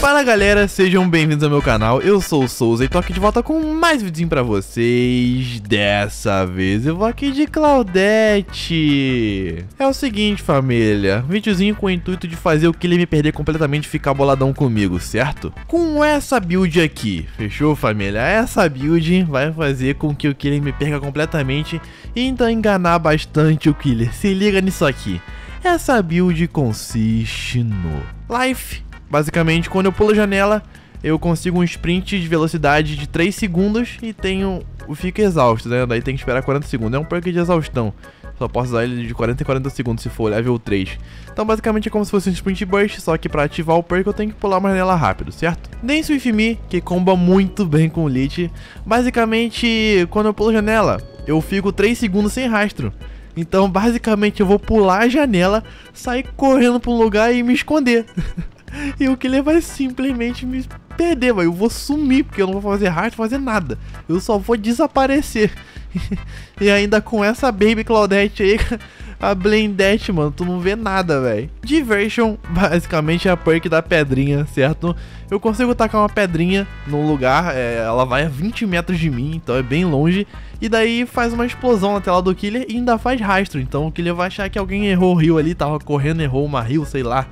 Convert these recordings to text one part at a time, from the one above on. Fala galera, sejam bem-vindos ao meu canal, eu sou o Souza e tô aqui de volta com mais videozinho pra vocês. Dessa vez eu vou aqui de Claudette. É o seguinte, família, videozinho com o intuito de fazer o Killer me perder completamente e ficar boladão comigo, certo? Com essa build aqui, fechou, família? Essa build vai fazer com que o Killer me perca completamente e então enganar bastante o Killer. Se liga nisso aqui. Essa build consiste no Life. Basicamente, quando eu pulo a janela, eu consigo um sprint de velocidade de 3 segundos e tenho... eu fico exausto, né? Daí tem que esperar 40 segundos. É um perk de exaustão. Só posso usar ele de 40 em 40 segundos se for level 3. Então, basicamente, é como se fosse um sprint burst, só que pra ativar o perk eu tenho que pular uma janela rápido, certo? Tem Swift Me, que comba muito bem com o Lich. Basicamente, quando eu pulo a janela, eu fico 3 segundos sem rastro. Então, basicamente, eu vou pular a janela, sair correndo pra um lugar e me esconder. E o Killer vai simplesmente me perder, eu vou sumir, porque eu não vou fazer rastro, fazer nada. Eu só vou desaparecer. E ainda com essa Baby Claudette aí, a Blendette, mano, tu não vê nada, velho. Diversion, basicamente, é a perk da pedrinha, certo? Eu consigo tacar uma pedrinha num lugar, ela vai a 20 metros de mim, então é bem longe. E daí faz uma explosão na tela do Killer e ainda faz rastro. Então o Killer vai achar que alguém errou o rio ali, tava correndo, errou uma rio, sei lá.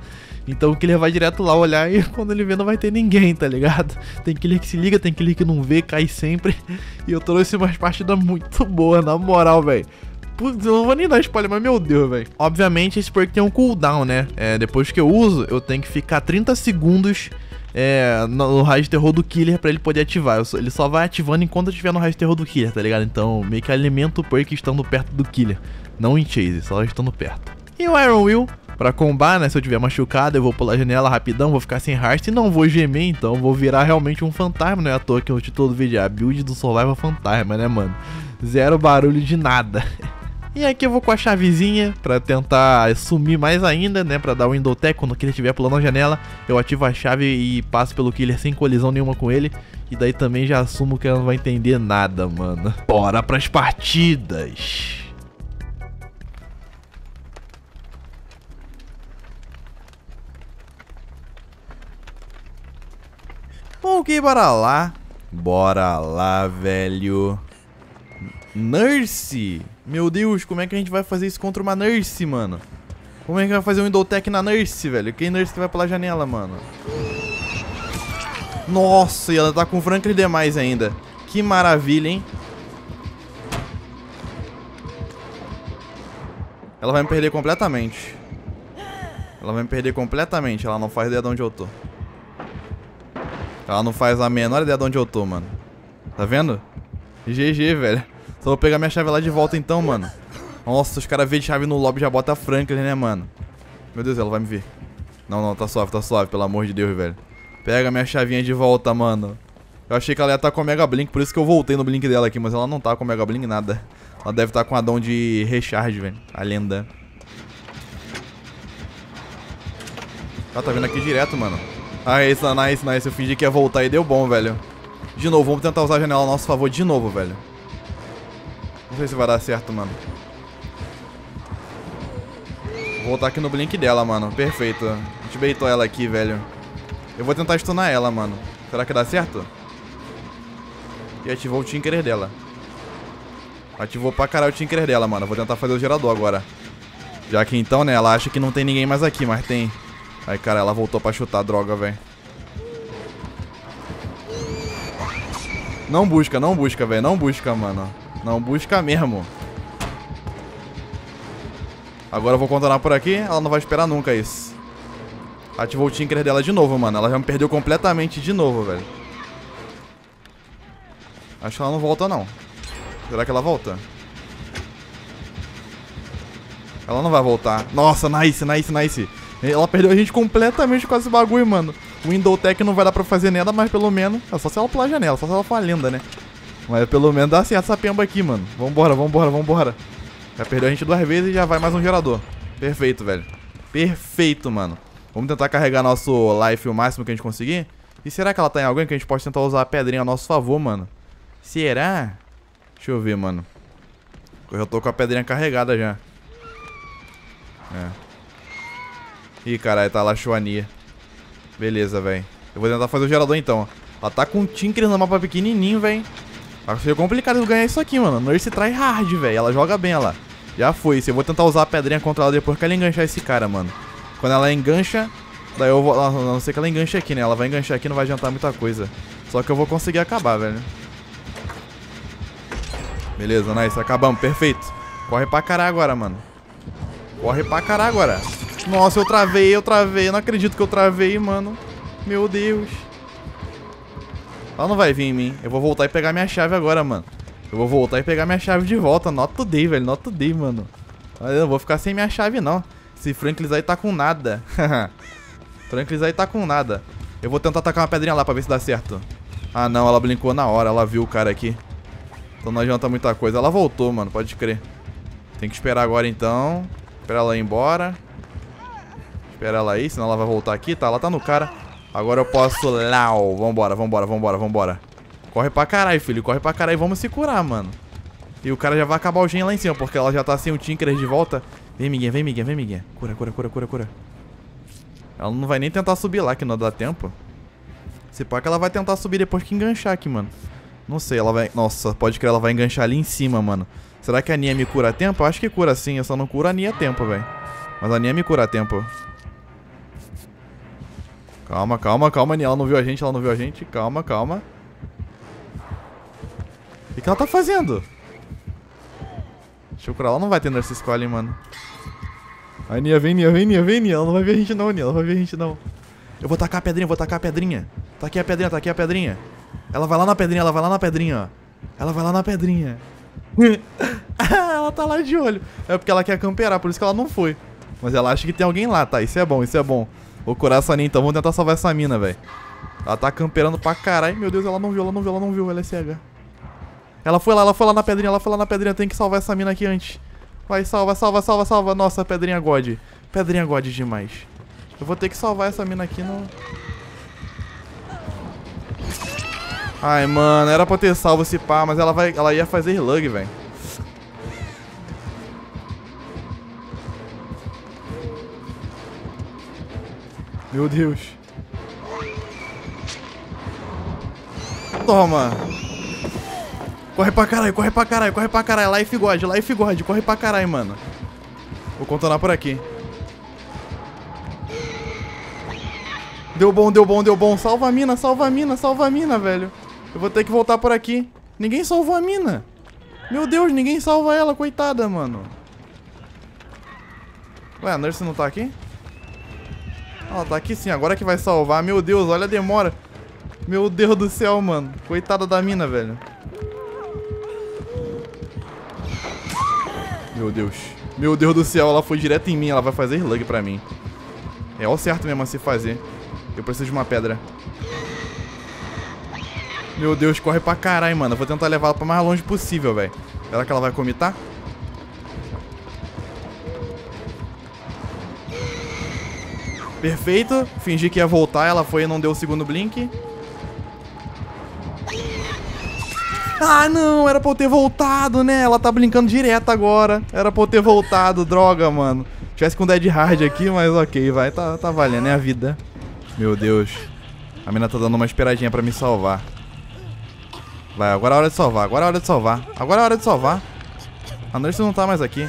Então o Killer vai direto lá olhar e quando ele vê não vai ter ninguém, tá ligado? Tem Killer que se liga, tem Killer que não vê, cai sempre. E eu trouxe umas partidas muito boas, na moral, velho. Putz, eu não vou nem dar spoiler, mas meu Deus, velho. Obviamente esse perk tem um cooldown, né? Depois que eu uso, eu tenho que ficar 30 segundos no raio de terror do Killer pra ele poder ativar. Ele só vai ativando enquanto eu estiver no raio de terror do Killer, tá ligado? Então meio que alimenta o perk estando perto do Killer. Não em chase, só estando perto. E o Iron Will... pra combar, né, se eu tiver machucado, eu vou pular a janela rapidão, vou ficar sem rastro e não vou gemer, então vou virar realmente um fantasma, né, à toa que o título do vídeo é a build do Survival Fantasma, né, mano? Zero barulho de nada. E aqui eu vou com a chavezinha pra tentar sumir mais ainda, né, pra dar o Window Tech. Quando o Killer estiver pulando a janela, eu ativo a chave e passo pelo Killer sem colisão nenhuma com ele. E daí também já assumo que ela não vai entender nada, mano. Bora pras partidas! Ok, bora lá. Bora lá, velho. Nurse. Meu Deus, como é que a gente vai fazer isso contra uma Nurse, mano? Como é que vai fazer um Endotec na Nurse, velho? Quem Nurse que vai pela janela, mano? Nossa, e ela tá com o Franklin demais ainda. Que maravilha, hein? Ela vai me perder completamente. Ela vai me perder completamente. Ela não faz ideia de onde eu tô. Ela não faz a menor ideia de onde eu tô, mano. Tá vendo? GG, velho. Só vou pegar minha chave lá de volta então, mano. Nossa, os caras veem chave no lobby e já bota a Franklin, né, mano? Meu Deus, ela vai me ver. Não, não, tá suave, pelo amor de Deus, velho. Pega minha chavinha de volta, mano. Eu achei que ela ia estar com o Mega Blink, por isso que eu voltei no Blink dela aqui. Mas ela não tá com o Mega Blink nada. Ela deve estar com a Dom de Recharge, velho. A lenda. Ela tá vindo aqui direto, mano. Ah, nice, nice, nice. Eu fingi que ia voltar e deu bom, velho. De novo, vamos tentar usar a janela a nosso favor de novo, velho. Não sei se vai dar certo, mano. Vou voltar aqui no blink dela, mano. Perfeito. A gente baitou ela aqui, velho. Eu vou tentar stunar ela, mano. Será que dá certo? E ativou o Tinkerer dela. Ativou pra caralho o Tinkerer dela, mano. Vou tentar fazer o gerador agora. Já que então, né, ela acha que não tem ninguém mais aqui, mas tem... Ai, cara, ela voltou pra chutar, droga, velho. Não busca, não busca, velho. Não busca, mano. Não busca mesmo. Agora eu vou contornar por aqui. Ela não vai esperar nunca isso. Ativou o Tinkerer dela de novo, mano. Ela já me perdeu completamente de novo, velho. Acho que ela não volta, não. Será que ela volta? Ela não vai voltar. Nossa, nice, nice, nice. Ela perdeu a gente completamente com esse bagulho, mano. O Window Tech não vai dar pra fazer nada, mas pelo menos... é só se ela pular a janela, só se ela for a lenda, né? Mas pelo menos dá certo essa pemba aqui, mano. Vambora, vambora, vambora. Já perdeu a gente duas vezes e já vai mais um gerador. Perfeito, velho. Perfeito, mano. Vamos tentar carregar nosso life o máximo que a gente conseguir. E será que ela tá em alguém que a gente pode tentar usar a pedrinha a nosso favor, mano? Será? Deixa eu ver, mano. Eu já tô com a pedrinha carregada já. É... ih, caralho, tá lá a Chuania. Beleza, velho. Eu vou tentar fazer o gerador então. Ela tá com um Tinkerer no mapa pequenininho, velho. Vai ser complicado eu ganhar isso aqui, mano. A Nurse try hard, velho. Ela joga bem, ela. Já foi. Eu vou tentar usar a pedrinha contra ela depois que ela enganchar esse cara, mano. Quando ela engancha, daí eu vou... A não ser que ela enganche aqui, né? Ela vai enganchar aqui, não vai adiantar muita coisa. Só que eu vou conseguir acabar, velho. Beleza, nice. Acabamos. Perfeito. Corre pra caralho agora, mano. Corre pra caralho agora. Nossa, eu travei, eu travei. Eu não acredito que eu travei, mano. Meu Deus. Ela não vai vir em mim. Eu vou voltar e pegar minha chave agora, mano. Eu vou voltar e pegar minha chave de volta. Not today, velho. Not today, mano. Eu não vou ficar sem minha chave, não. Esse Franklin aí tá com nada. Franklin aí tá com nada. Eu vou tentar tacar uma pedrinha lá pra ver se dá certo. Ah, não. Ela blinkou na hora. Ela viu o cara aqui. Então não adianta muita coisa. Ela voltou, mano. Pode crer. Tem que esperar agora, então. Esperar ela ir embora. Esperar ela aí, senão ela vai voltar aqui. Tá, ela tá no cara. Agora eu posso... Lau. Vambora, vambora, vambora, vambora. Corre pra caralho, filho. Corre pra caralho. Vamos se curar, mano. E o cara já vai acabar o gen lá em cima, porque ela já tá sem o Tinkerer de volta. Vem, miguinha, vem, miguinha, vem, miguinha. Cura, cura, cura, cura, cura. Ela não vai nem tentar subir lá, que não dá tempo. Se pá que ela vai tentar subir depois que enganchar aqui, mano. Não sei, ela vai... Nossa, pode crer, ela vai enganchar ali em cima, mano. Será que a Nia me cura a tempo? Eu acho que cura sim. Eu só não curo a Nia a tempo, velho. Mas a Nia me cura a tempo. Calma, calma, calma, Nia. Ela não viu a gente, ela não viu a gente. Calma, calma. O que ela tá fazendo? Deixa eu curar. Ela não vai ter Nurse Squall, mano. A Nia, vem, Nia, vem, Nia, vem, Nia. Ela não vai ver a gente não, Nia. Ela não vai ver a gente não. Eu vou tacar a pedrinha, vou tacar a pedrinha. Tá aqui a pedrinha, tá aqui a pedrinha. Ela vai lá na pedrinha, ela vai lá na pedrinha, ó. Ela vai lá na pedrinha. Ela tá lá de olho. É porque ela quer camperar, por isso que ela não foi. Mas ela acha que tem alguém lá, tá? Isso é bom, isso é bom. Vou curar essa mina então, vamos tentar salvar essa mina, velho. Ela tá camperando pra caralho. Meu Deus, ela não viu, ela não viu, ela não viu. Ela é cega. Ela foi lá na pedrinha, ela foi lá na pedrinha. Tem que salvar essa mina aqui antes. Vai, salva, salva, salva, salva. Nossa, pedrinha God. Pedrinha God demais. Eu vou ter que salvar essa mina aqui no... Ai, mano, era pra ter salvo esse pá, mas ela, ela ia fazer slug, velho. Meu Deus. Toma. Corre pra caralho, corre pra caralho, corre pra caralho. Life God, corre pra caralho, mano. Vou contornar por aqui. Deu bom, deu bom, deu bom. Salva a mina, salva a mina, salva a mina, velho. Eu vou ter que voltar por aqui. Ninguém salvou a mina. Meu Deus, ninguém salva ela, coitada, mano. Ué, a Nurse não tá aqui? Ela tá aqui sim, agora que vai salvar. Meu Deus, olha a demora. Meu Deus do céu, mano. Coitada da mina, velho. Meu Deus. Meu Deus do céu, ela foi direto em mim. Ela vai fazer slug pra mim. É o certo mesmo a se fazer. Eu preciso de uma pedra. Meu Deus, corre pra caralho, mano. Eu vou tentar levar ela pra mais longe possível, velho. Será que ela vai comitar? Perfeito. Fingi que ia voltar. Ela foi e não deu o segundo blink. Ah, não. Era pra eu ter voltado, né? Ela tá brincando direto agora. Era pra eu ter voltado. Droga, mano. Tivesse com Dead Hard aqui, mas ok. Vai. Tá valendo. É a vida. Meu Deus. A mina tá dando uma esperadinha pra me salvar. Vai. Agora é a hora de salvar. Agora é a hora de salvar. Agora é a hora de salvar. A Nurse não tá mais aqui.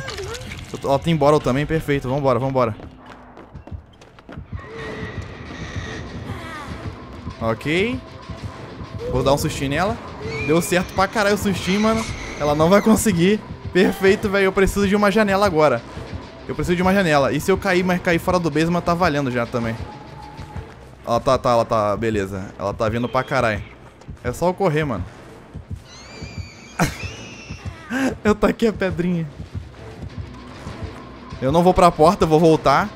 Ela tem Borrow também. Perfeito. Vambora, vambora. Ok. Vou dar um sustinho nela. Deu certo pra caralho o sustinho, mano. Ela não vai conseguir. Perfeito, velho. Eu preciso de uma janela agora. Eu preciso de uma janela. E se eu cair, mas cair fora do basement, tá valendo já também. Ela tá. Beleza. Ela tá vindo pra caralho. É só eu correr, mano. Eu taquei a pedrinha. Eu não vou pra porta, eu vou voltar.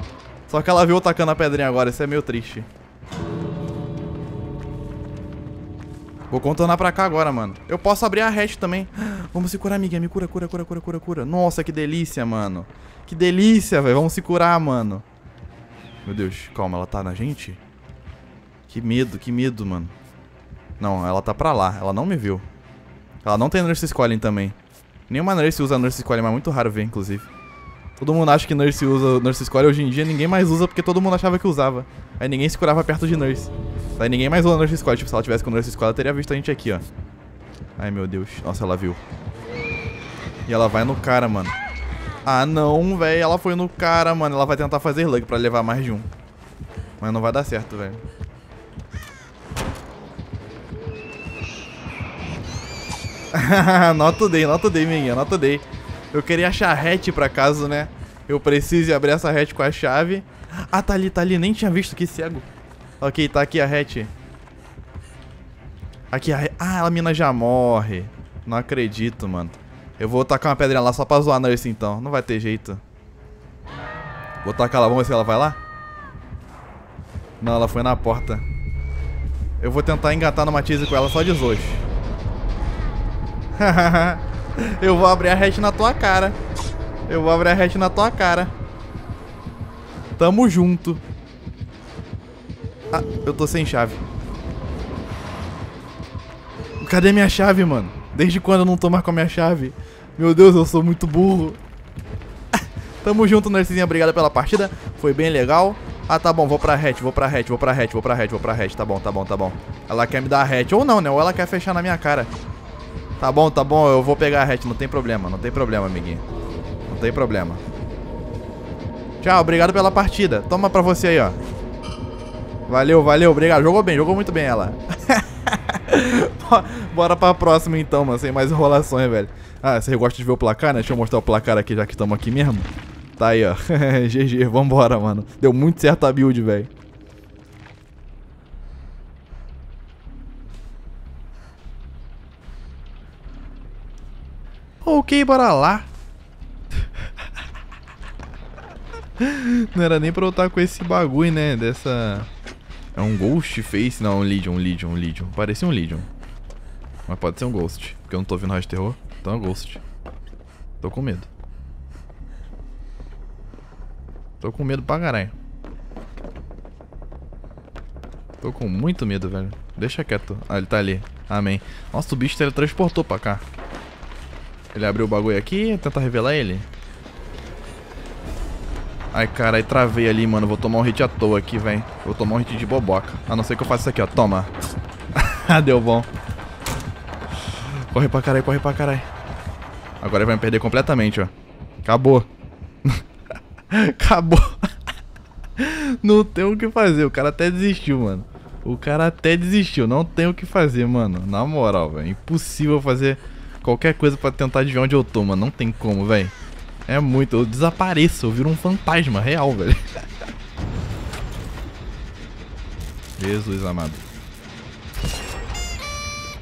Só que ela viu eu tacando a pedrinha agora. Isso é meio triste. Vou contornar pra cá agora, mano. Eu posso abrir a hatch também. Vamos se curar, amiga. Me cura, cura, cura, cura, cura, cura. Nossa, que delícia, mano. Que delícia, velho. Vamos se curar, mano. Meu Deus, calma. Ela tá na gente? Que medo, mano. Não, ela tá pra lá. Ela não me viu. Ela não tem Nurse Squall também. Nenhuma Nurse usa Nurse Squall, mas é muito raro ver, inclusive. Todo mundo acha que Nurse usa Nurse Squall. Hoje em dia ninguém mais usa porque todo mundo achava que usava. Aí ninguém se curava perto de Nurse. Sai ninguém mais rolando Nurse Squad. Tipo, se ela tivesse com Nurse Squad, ela teria visto a gente aqui, ó. Ai, meu Deus. Nossa, ela viu. E ela vai no cara, mano. Ah, não, velho. Ela foi no cara, mano. Ela vai tentar fazer luck pra levar mais de um. Mas não vai dar certo, velho. Not today, minha. Not today. Eu queria achar a hatch pra caso, né? Eu preciso abrir essa hatch com a chave. Ah, tá ali, tá ali. Nem tinha visto, que cego. Ok, tá aqui a hatch. Aqui a hatch. Ah, a mina já morre. Não acredito, mano. Eu vou tacar uma pedrinha lá só pra zoar a Nurse, então. Não vai ter jeito. Vou tacar lá, vamos ver se ela vai lá. Não, ela foi na porta. Eu vou tentar engatar numa tease com ela só de zoos. Eu vou abrir a hatch na tua cara. Eu vou abrir a hatch na tua cara. Tamo junto. Ah, eu tô sem chave. Cadê minha chave, mano? Desde quando eu não tô mais com a minha chave? Meu Deus, eu sou muito burro. Tamo junto, Nursezinha. Obrigado pela partida. Foi bem legal. Ah, tá bom. Vou pra hatch. Tá bom. Ela quer me dar a hatch. Ou não, né? Ou ela quer fechar na minha cara. Tá bom. Eu vou pegar a hatch. Não tem problema, amiguinho. Não tem problema. Tchau. Obrigado pela partida. Toma pra você aí, ó. Valeu. Obrigado. Jogou bem. Jogou muito bem ela. Bora pra próxima então, mano. Sem mais enrolações, velho. Ah, você gosta de ver o placar, né? Deixa eu mostrar o placar aqui, já que estamos aqui mesmo. Tá aí, ó. GG, vambora, mano. Deu muito certo a build, velho. Ok, bora lá. Não era nem pra eu estar com esse bagulho, né? Dessa... É um Ghost Face? Não, um Legion. Parecia um Legion. Mas pode ser um Ghost, porque eu não tô ouvindo rádio terror. Então é um Ghost. Tô com medo. Tô com medo pra caralho. Tô com muito medo, velho. Deixa quieto. Ah, ele tá ali. Amém. Nossa, o bicho teletransportou pra cá. Ele abriu o bagulho aqui, tentar revelar ele. Ai, cara, aí travei ali, mano. Vou tomar um hit à toa aqui, velho. Vou tomar um hit de boboca. A não ser que eu faça isso aqui, ó. Toma. Deu bom. Corre pra caralho. Agora ele vai me perder completamente, ó. Acabou. Acabou. Não tem o que fazer. O cara até desistiu, mano. Não tem o que fazer, mano. Na moral, velho. Impossível fazer qualquer coisa pra tentar adivinhar onde eu tô, mano. Não tem como, velho. É muito, eu desapareço, eu viro um fantasma real, velho. Jesus amado.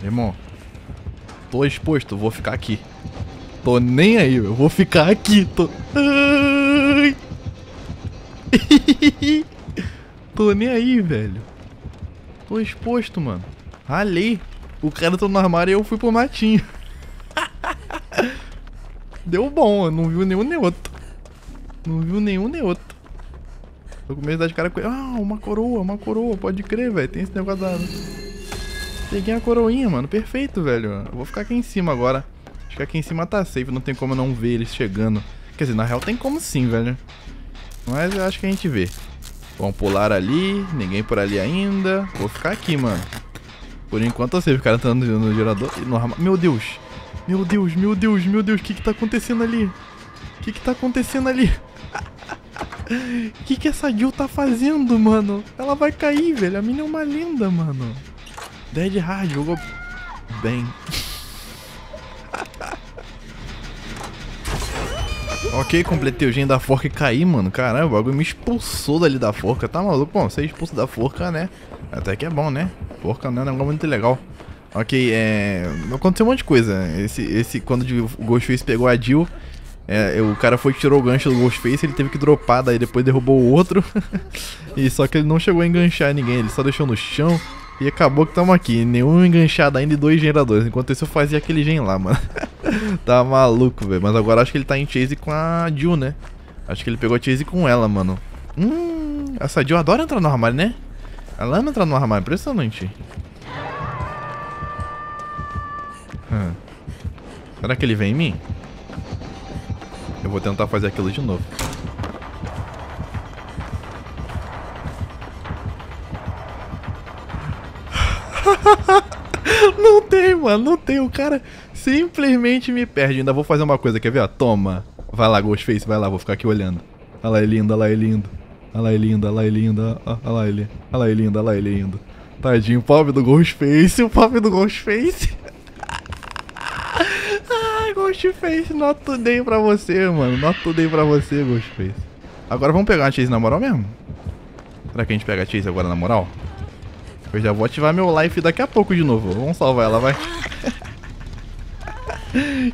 Irmão, tô exposto, vou ficar aqui. Tô nem aí, eu vou ficar aqui. Tô nem aí, velho. Tô exposto, mano. Ralei. O cara tá no armário e eu fui pro matinho. Deu bom, eu não viu nenhum nem outro. Tô com medo de dar de cara com ele. Ah, uma coroa, pode crer, velho. Tem esse negócio da... Peguei a coroinha, mano, perfeito, velho. Eu vou ficar aqui em cima agora. Acho que aqui em cima tá safe, não tem como eu não ver eles chegando. Quer dizer, na real tem como sim, velho. Mas eu acho que a gente vê. Vamos pular ali, ninguém por ali ainda. Vou ficar aqui, mano. Por enquanto eu sei, o cara tá andando no gerador e no armário. Meu Deus, o que tá acontecendo ali? O que essa Jill tá fazendo, mano? Ela vai cair, velho. A mina é uma lenda, mano. Dead Hard jogou bem. Ok, completei o gen da forca e caí, mano. Caramba, o bagulho me expulsou dali da forca. Tá maluco? Bom, ser expulso da forca, né? Até que é bom, né? Forca não é um negócio muito legal. Ok, aconteceu um monte de coisa. Quando o Ghostface pegou a Jill, o cara foi e tirou o gancho do Ghostface, ele teve que dropar, daí depois derrubou o outro. E só que ele não chegou a enganchar ninguém, ele só deixou no chão. E acabou que tamo aqui, nenhum enganchado ainda e 2 geradores. Enquanto isso eu fazia aquele gen lá, mano. Tá maluco, velho. Mas agora acho que ele tá em chase com a Jill, né? Acho que ele pegou a chase com ela, mano. Essa Jill adora entrar no armário, né? Ela ama entrar no armário, impressionante. Será que ele vem em mim? Eu vou tentar fazer aquilo de novo. Não tem, mano, não tem. O cara simplesmente me perde. Ainda vou fazer uma coisa, quer ver? Ó, toma. Vai lá, Ghostface, vai lá, vou ficar aqui olhando. Olha lá, é lindo, olha lá, é lindo. Olha lá, é lindo, olha lá, é lindo. Olha lá, ele. Olha lá, é lindo, olha lá, é lindo. Tadinho, pobre do Ghostface, o pobre do Ghostface. Ah, Ghostface, not today pra você, mano. Not today pra você, Ghostface. Agora vamos pegar a Chase na moral mesmo? Será que a gente pega a Chase agora na moral? Eu já vou ativar meu life daqui a pouco de novo. Vamos salvar ela, vai.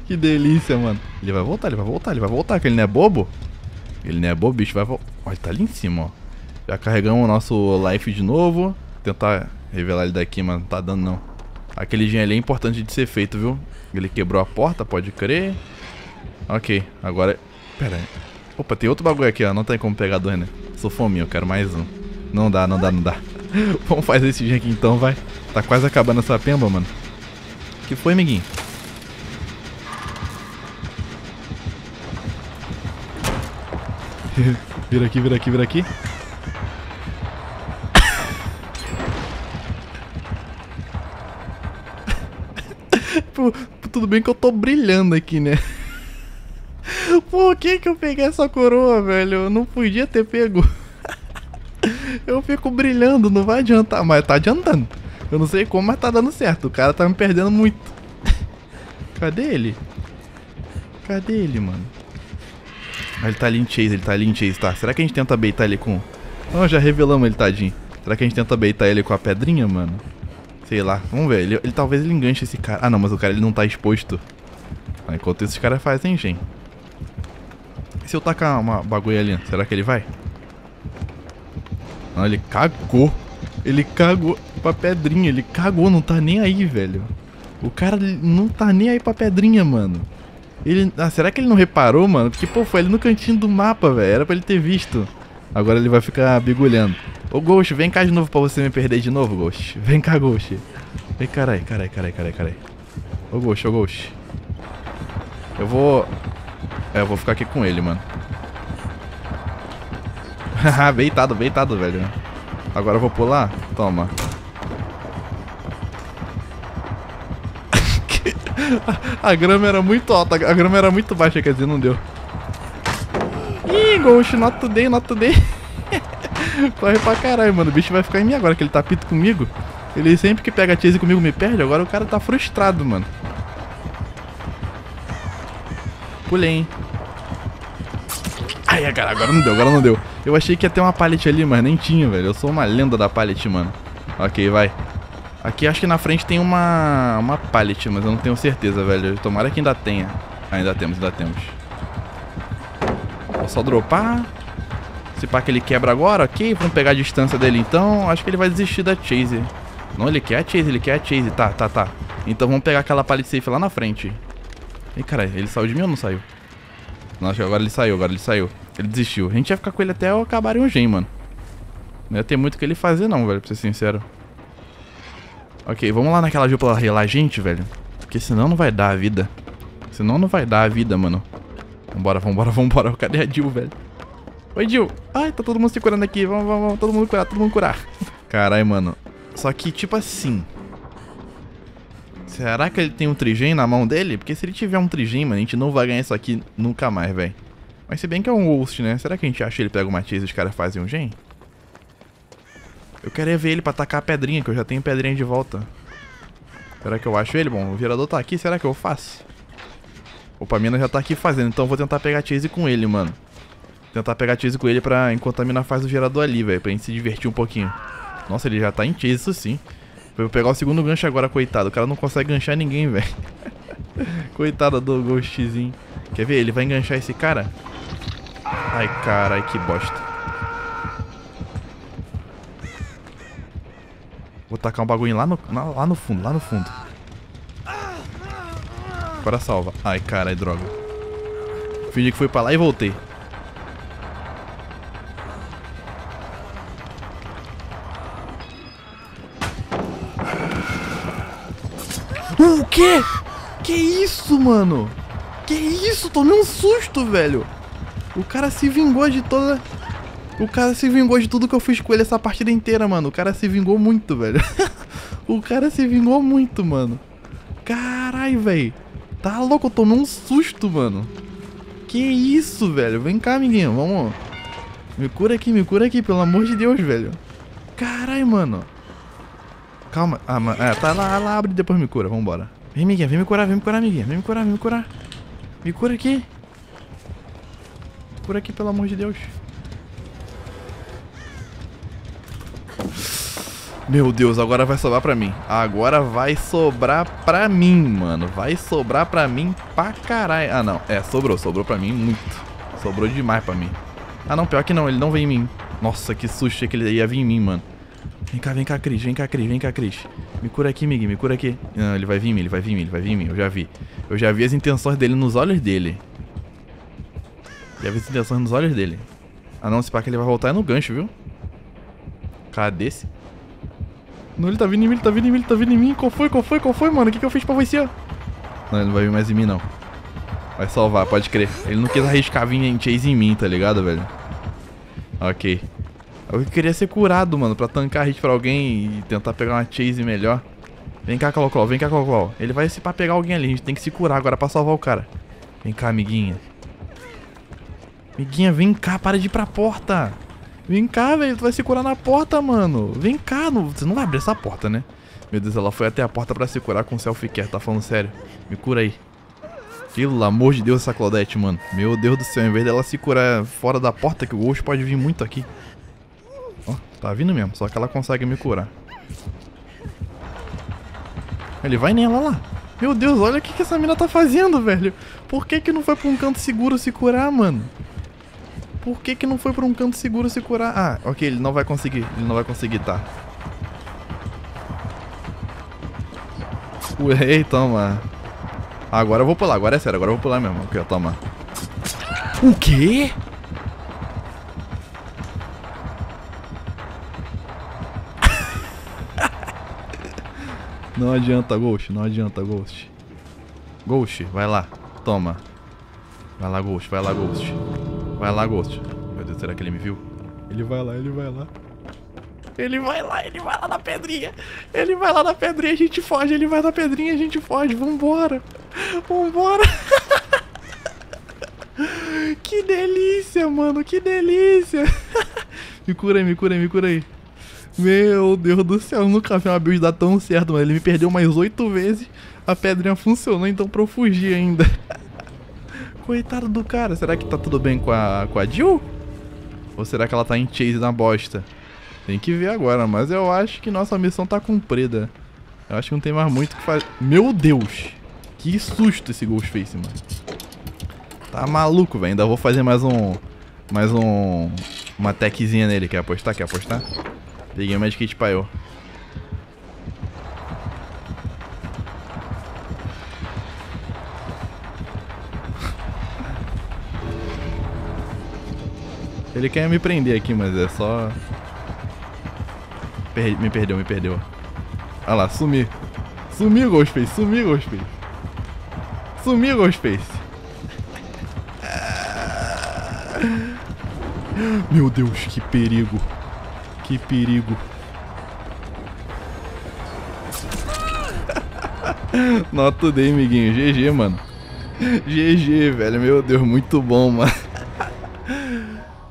Que delícia, mano. Ele vai voltar, ele vai voltar, ele vai voltar, que ele não é bobo. Ele não é bobo, bicho, vai voltar. Olha, ele tá ali em cima, ó. Já carregamos o nosso life de novo. Vou tentar revelar ele daqui, mano. Não tá dando, não. Aquele gen ali é importante de ser feito, viu? Ele quebrou a porta, pode crer. Ok, agora... Pera aí. Opa, tem outro bagulho aqui, ó. Não tem como pegar dois, né? Sou fominha, eu quero mais um. Não dá, não dá, não dá. Vamos fazer esse gen aqui então, vai. Tá quase acabando essa pemba, mano. Que foi, amiguinho? Vira aqui, vira aqui, vira aqui. Pô, tudo bem que eu tô brilhando aqui, né? Por que que eu peguei essa coroa, velho? Eu não podia ter pego. Eu fico brilhando, não vai adiantar. Mas tá adiantando. Eu não sei como, mas tá dando certo. O cara tá me perdendo muito. Cadê ele? Cadê ele, mano? Ele tá ali em chase, ele tá ali em chase, tá? Será que a gente tenta baitar ele com... Oh, já revelamos ele, tadinho. Será que a gente tenta baitar ele com a pedrinha, mano? Sei lá, vamos ver. Ele talvez ele enganche esse cara. Ah, não, mas o cara ele não tá exposto. Enquanto esses caras fazem, gente. E se eu tacar uma bagulha ali, será que ele vai? Não, ele cagou. Ele cagou pra pedrinha. Ele cagou, não tá nem aí, velho. O cara não tá nem aí pra pedrinha, mano. Ele... Ah, será que ele não reparou, mano? Porque, pô, foi ali no cantinho do mapa, velho. Era pra ele ter visto. Agora ele vai ficar bigulhando. Ô, Ghost, vem cá de novo pra você me perder de novo, Ghost. Vem cá, Ghost. Vem, carai, carai, carai, carai, carai. Ô, Ghost, ô, Ghost. Eu vou... É, eu vou ficar aqui com ele, mano. Haha, beitado, beitado, velho. Agora eu vou pular? Toma. A grama era muito alta, a grama era muito baixa, quer dizer, não deu. Ih, Ghost, not today, not today. Corre pra caralho, mano. O bicho vai ficar em mim agora, que ele tá pito comigo. Ele sempre que pega a chase comigo me perde, agora o cara tá frustrado, mano. Pulei, hein. Ai, cara, agora não deu, agora não deu. Eu achei que ia ter uma pallet ali, mas nem tinha, velho. Eu sou uma lenda da pallet, mano. Ok, vai. Aqui acho que na frente tem uma pallet, mas eu não tenho certeza, velho. Tomara que ainda tenha. Ah, ainda temos, ainda temos. Vou só dropar. Se pá que ele quebra agora, ok. Vamos pegar a distância dele então. Acho que ele vai desistir da chase. Não, ele quer a chase, ele quer a chase. Tá, tá, tá. Então vamos pegar aquela pallet safe lá na frente. Ih, caralho, ele saiu de mim ou não saiu? Não, acho que agora ele saiu, agora ele saiu. Ele desistiu. A gente ia ficar com ele até eu acabar em um gen, mano. Não ia ter muito o que ele fazer não, velho, pra ser sincero. Ok, vamos lá naquela Jill pra ela relar a gente, velho. Porque senão não vai dar a vida. Senão não vai dar a vida, mano. Vambora, vambora, vambora. Cadê a Jill, velho? Oi, Jill. Ai, tá todo mundo se curando aqui. Vamos, vamos, vamos. Todo mundo curar, todo mundo curar. Caralho, mano. Só que, tipo assim... Será que ele tem um trigem na mão dele? Porque se ele tiver um trigem, mano, a gente não vai ganhar isso aqui nunca mais, velho. Mas se bem que é um Ghost, né? Será que a gente acha ele pega uma chase e os caras fazem um gen? Eu queria ver ele pra tacar a pedrinha, que eu já tenho pedrinha de volta. Será que eu acho ele? Bom, o virador tá aqui, será que eu faço? Opa, a mina já tá aqui fazendo, então eu vou tentar pegar chase com ele, mano. Tentar pegar chase com ele pra... Enquanto a mina faz o gerador ali, velho, pra gente se divertir um pouquinho. Nossa, ele já tá em chase, isso sim. Eu vou pegar o segundo gancho agora, coitado. O cara não consegue ganchar ninguém, velho. Coitada do Ghostzinho. Quer ver? Ele vai enganchar esse cara? Ai, carai, que bosta. Vou tacar um bagulho lá no fundo, lá no fundo. Agora salva. Ai, carai, droga. Fingi que fui pra lá e voltei. O quê? Que isso, mano? Que isso? Tomei um susto, velho. O cara se vingou de toda... O cara se vingou de tudo que eu fiz com ele essa partida inteira, mano. O cara se vingou muito, velho. O cara se vingou muito, mano. Caralho, velho. Tá louco, eu tomei um susto, mano. Que isso, velho. Vem cá, amiguinho, vamos. Me cura aqui, pelo amor de Deus, velho. Caralho, mano. Calma. Ah, mano. É, tá lá, lá, abre e depois me cura. Vambora. Vem, amiguinha, vem me curar, amiguinha. Vem me curar, Me cura aqui. Me cura aqui, pelo amor de Deus. Meu Deus, agora vai sobrar pra mim. Agora vai sobrar pra mim, mano. Vai sobrar pra mim pra caralho. Ah, não. É, sobrou. Sobrou pra mim muito. Sobrou demais pra mim. Ah, não. Pior que não. Ele não veio em mim. Nossa, que susto que ele ia vir em mim, mano. Vem cá, Cris. Me cura aqui, Miguel. Me cura aqui. Não, ele vai vir em mim. Ele vai vir em mim. Eu já vi. As intenções dele nos olhos dele. Já vi as intenções nos olhos dele. Ah, não. Se pá que ele vai voltar é no gancho, viu? Cadê esse? Não, ele tá vindo em mim, ele tá vindo em mim. Qual foi, mano? O que eu fiz pra você? Não, ele não vai vir mais em mim, não. Vai salvar, pode crer. Ele não quis arriscar vir em chase em mim, tá ligado, velho? Ok. Eu queria ser curado, mano, pra tancar hit pra alguém e tentar pegar uma chase melhor. Vem cá, Claw, Ele vai se pá pegar alguém ali, a gente tem que se curar agora pra salvar o cara. Vem cá, amiguinha. Amiguinha, vem cá, para de ir pra porta. Vem cá, velho, tu vai se curar na porta, mano. Vem cá, não... você não vai abrir essa porta, né? Meu Deus, ela foi até a porta pra se curar com self-care, tá falando sério? Me cura aí. Pelo amor de Deus, essa Claudette, mano. Meu Deus do céu, em vez dela se curar fora da porta, que o Ghost pode vir muito aqui. Ó, tá vindo mesmo, só que ela consegue me curar. Ele vai nela, olha lá. Meu Deus, olha o que essa mina tá fazendo, velho. Por que que não foi pra um canto seguro se curar, mano? Por que que não foi pra um canto seguro se curar? Ah, ok, ele não vai conseguir. Ele não vai conseguir, tá? Ué, toma. Agora eu vou pular, agora é sério. Agora eu vou pular mesmo. Ok, toma. O quê? Não adianta, Ghost. Ghost, vai lá. Toma. Vai lá, Ghost. Vai lá, Ghost. Meu Deus, será que ele me viu? Ele vai lá, ele vai lá na pedrinha. A gente foge. Vambora. Que delícia, mano. Me cura aí, Meu Deus do céu. Eu nunca vi uma build dar tão certo, mano. Ele me perdeu mais 8 vezes. A pedrinha funcionou, então pra eu fugir ainda. Coitado do cara. Será que tá tudo bem com a Jill? Ou será que ela tá em chase na bosta? Tem que ver agora, mas eu acho que nossa missão tá cumprida. Eu acho que não tem mais muito o que fazer. Meu Deus! Que susto esse Ghost Face, mano. Tá maluco, velho. Ainda vou fazer mais um... Uma techzinha nele. Quer apostar? Peguei o Magic Kit pra eu. Ele quer me prender aqui, mas é só... Me perdeu. Olha lá, sumi. Sumi, Ghostface. Meu Deus, que perigo. Not today, amiguinho. GG, mano. GG, velho. Meu Deus, muito bom, mano.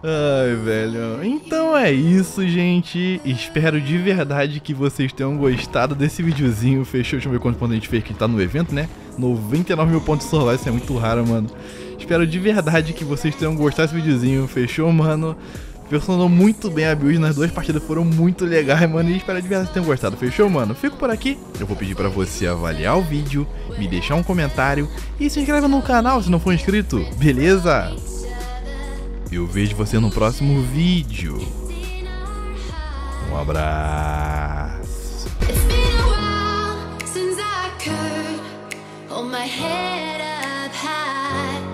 Ai, velho. Então é isso, gente. Espero de verdade que vocês tenham gostado desse videozinho. Fechou? Deixa eu ver quantos pontos a gente fez, que a gente tá no evento, né? 99 mil pontos de survival, isso é muito raro, mano. Espero de verdade que vocês tenham gostado desse videozinho. Fechou, mano? Funcionou muito bem a build, nas duas partidas foram muito legais, mano, e espero de verdade que tenham gostado, fechou, mano? Fico por aqui, eu vou pedir pra você avaliar o vídeo, me deixar um comentário e se inscreve no canal se não for inscrito, beleza? Eu vejo você no próximo vídeo. Um abraço.